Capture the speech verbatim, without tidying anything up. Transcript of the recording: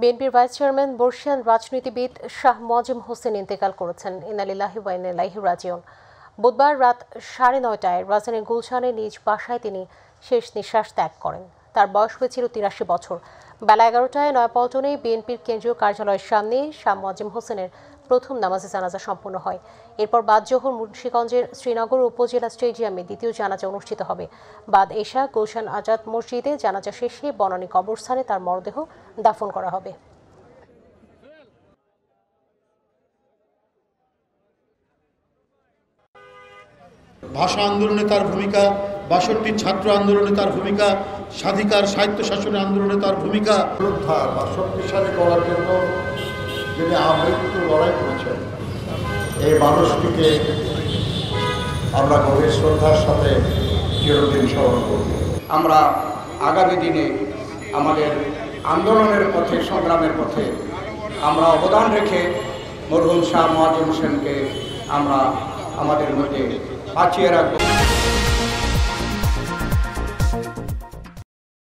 বিএনপির vice chairman বর্ষিয়ান রাজনীতিবিদ শাহ মোয়াজ্জেম হোসেন ইন্তেকাল করেছেন। ইন্না লিল্লাহি ওয়া ইন্না ইলাইহি রাজিউন। বুধবার রাত সাড়ে নয়টায় রাজধানীর গুলশানে নিজ বাসায় তিনি শেষ নিঃশ্বাস ত্যাগ করেন। তার বয়স হয়েছিল তিরাশি বছর। বেলা এগারোটায় নয়াপল্টনে বিএনপির কেন্দ্রীয় কার্যালয়ের সামনে শাহ মোয়াজ্জেম হোসেনের প্রথম নামাজে জানাজা সম্পন্ন হয়। এরপর বাদ জোহর মুন্সিগঞ্জের শ্রীনগর উপজেলা স্টেডিয়ামে দ্বিতীয় জানাজা অনুষ্ঠিত হবে। বাদ এশা গুলশান আজাদ মসজিদে জানাজা শেষে বনানী কবরস্থানে তার মরদেহ দাফন করা হবে। ভাষা আন্দোলনে তার ভূমিকা, বাষট্টির ছাত্র আন্দোলনে তার ভূমিকা, স্বাধিকার সাহিত্য শাসন আন্দোলনে তার ভূমিকা, শক্তিশালী করার জন্য যিনি আবেগিক লড়াই করেছেন, এই মানুষটিকে আমরা গভীর শ্রদ্ধার সাথে চিরদিন স্মরণ করব। আমরা আগামী দিনে আমাদের আন্দোলনের পথে, সংগ্রামের পথে আমরা অবদান রেখে মরহুম শাহ মোয়াজ্জেম হোসেনকে আমরা আমাদের মধ্যে বাঁচিয়ে রাখব।